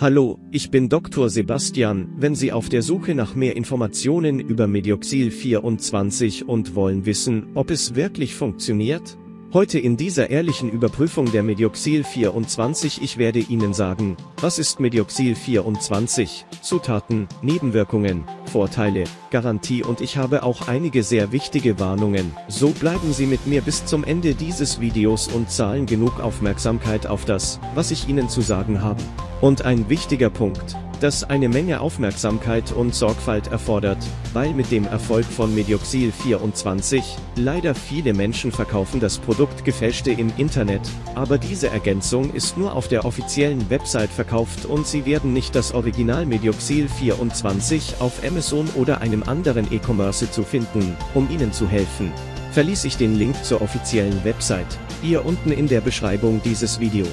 Hallo, ich bin Dr. Sebastian. Wenn Sie auf der Suche nach mehr Informationen über Medioxil 24 und wollen wissen, ob es wirklich funktioniert? Heute in dieser ehrlichen Überprüfung der Medioxil 24, ich werde Ihnen sagen, was ist Medioxil 24, Zutaten, Nebenwirkungen, Vorteile, Garantie und ich habe auch einige sehr wichtige Warnungen, so bleiben Sie mit mir bis zum Ende dieses Videos und zahlen genug Aufmerksamkeit auf das, was ich Ihnen zu sagen habe. Und ein wichtiger Punkt, das eine Menge Aufmerksamkeit und Sorgfalt erfordert, weil mit dem Erfolg von Medioxil 24, leider viele Menschen verkaufen das Produkt gefälschte im Internet, aber diese Ergänzung ist nur auf der offiziellen Website verkauft und Sie werden nicht das Original Medioxil 24 auf Amazon oder einem anderen E-Commerce zu finden. Um Ihnen zu helfen, verließ ich den Link zur offiziellen Website, hier unten in der Beschreibung dieses Video.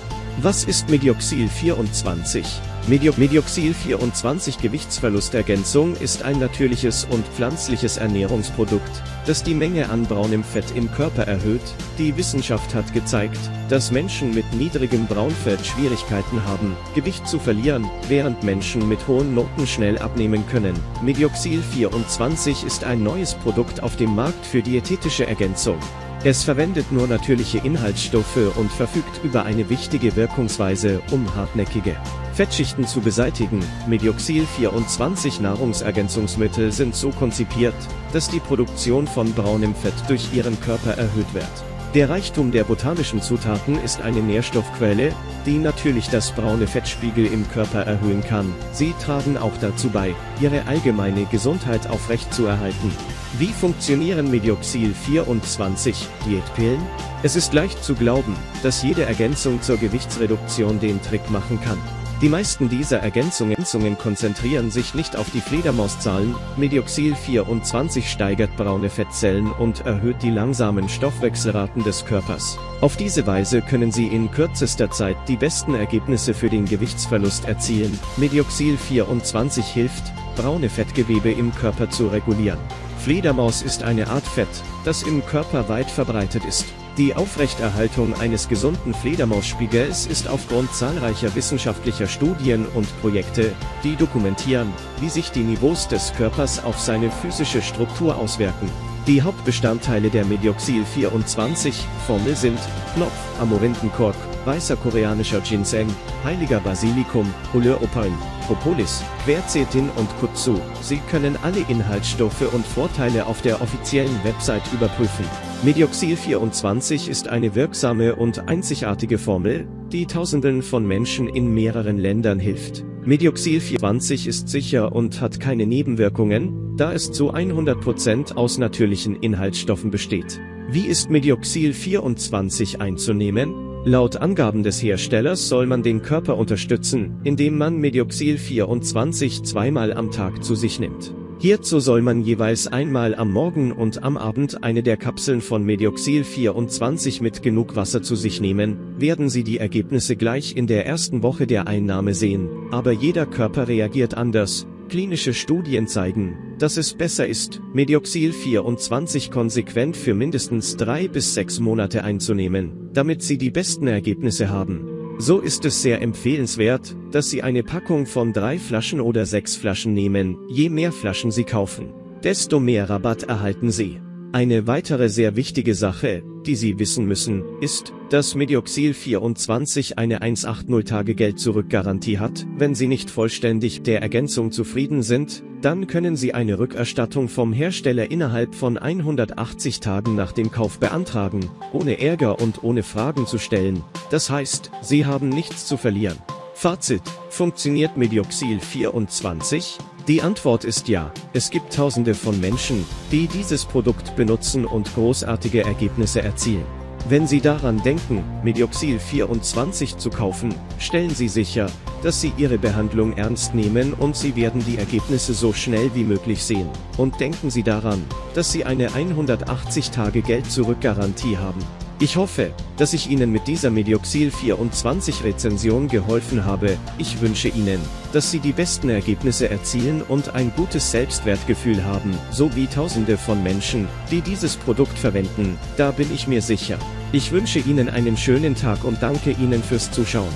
Was ist Medioxil 24? Medioxil 24 Gewichtsverlustergänzung ist ein natürliches und pflanzliches Ernährungsprodukt, das die Menge an braunem Fett im Körper erhöht. Die Wissenschaft hat gezeigt, dass Menschen mit niedrigem Braunfett Schwierigkeiten haben, Gewicht zu verlieren, während Menschen mit hohen Noten schnell abnehmen können. Medioxil 24 ist ein neues Produkt auf dem Markt für diätetische Ergänzung. Es verwendet nur natürliche Inhaltsstoffe und verfügt über eine wichtige Wirkungsweise, um hartnäckige Fettschichten zu beseitigen. Medioxil 24 Nahrungsergänzungsmittel sind so konzipiert, dass die Produktion von braunem Fett durch ihren Körper erhöht wird. Der Reichtum der botanischen Zutaten ist eine Nährstoffquelle, die natürlich das braune Fettspiegel im Körper erhöhen kann. Sie tragen auch dazu bei, ihre allgemeine Gesundheit aufrechtzuerhalten. Wie funktionieren Medioxil 24 Diätpillen? Es ist leicht zu glauben, dass jede Ergänzung zur Gewichtsreduktion den Trick machen kann. Die meisten dieser Ergänzungen konzentrieren sich nicht auf die Fledermauszahlen. Medioxil 24 steigert braune Fettzellen und erhöht die langsamen Stoffwechselraten des Körpers. Auf diese Weise können Sie in kürzester Zeit die besten Ergebnisse für den Gewichtsverlust erzielen. Medioxil 24 hilft, braune Fettgewebe im Körper zu regulieren. Fledermaus ist eine Art Fett, das im Körper weit verbreitet ist. Die Aufrechterhaltung eines gesunden Fledermausspiegels ist aufgrund zahlreicher wissenschaftlicher Studien und Projekte, die dokumentieren, wie sich die Niveaus des Körpers auf seine physische Struktur auswirken. Die Hauptbestandteile der Medioxil 24 Formel sind Knopf, Amorintenkork, weißer koreanischer Ginseng, heiliger Basilikum, Oleopan, Propolis, Quercetin und Kutsu. Sie können alle Inhaltsstoffe und Vorteile auf der offiziellen Website überprüfen. Medioxil 24 ist eine wirksame und einzigartige Formel, die Tausenden von Menschen in mehreren Ländern hilft. Medioxil 24 ist sicher und hat keine Nebenwirkungen, da es zu 100% aus natürlichen Inhaltsstoffen besteht. Wie ist Medioxil 24 einzunehmen? Laut Angaben des Herstellers soll man den Körper unterstützen, indem man Medioxil 24 zweimal am Tag zu sich nimmt. Hierzu soll man jeweils einmal am Morgen und am Abend eine der Kapseln von Medioxil 24 mit genug Wasser zu sich nehmen. Werden Sie die Ergebnisse gleich in der ersten Woche der Einnahme sehen, aber jeder Körper reagiert anders. Klinische Studien zeigen, dass es besser ist, Medioxil 24 konsequent für mindestens 3 bis 6 Monate einzunehmen, damit Sie die besten Ergebnisse haben. So ist es sehr empfehlenswert, dass Sie eine Packung von 3 Flaschen oder 6 Flaschen nehmen. Je mehr Flaschen Sie kaufen, desto mehr Rabatt erhalten Sie. Eine weitere sehr wichtige Sache, die Sie wissen müssen, ist, dass Medioxil 24 eine 180-Tage-Geld-Zurück-Garantie hat. Wenn Sie nicht vollständig mit der Ergänzung zufrieden sind, dann können Sie eine Rückerstattung vom Hersteller innerhalb von 180 Tagen nach dem Kauf beantragen, ohne Ärger und ohne Fragen zu stellen. Das heißt, Sie haben nichts zu verlieren. Fazit: Funktioniert Medioxil 24? Die Antwort ist ja. Es gibt Tausende von Menschen, die dieses Produkt benutzen und großartige Ergebnisse erzielen. Wenn Sie daran denken, Medioxil 24 zu kaufen, stellen Sie sicher, dass Sie Ihre Behandlung ernst nehmen und Sie werden die Ergebnisse so schnell wie möglich sehen. Und denken Sie daran, dass Sie eine 180-Tage-Geld-Zurück-Garantie haben. Ich hoffe, dass ich Ihnen mit dieser Medioxil 24 Rezension geholfen habe. Ich wünsche Ihnen, dass Sie die besten Ergebnisse erzielen und ein gutes Selbstwertgefühl haben, so wie Tausende von Menschen, die dieses Produkt verwenden. Da bin ich mir sicher. Ich wünsche Ihnen einen schönen Tag und danke Ihnen fürs Zuschauen.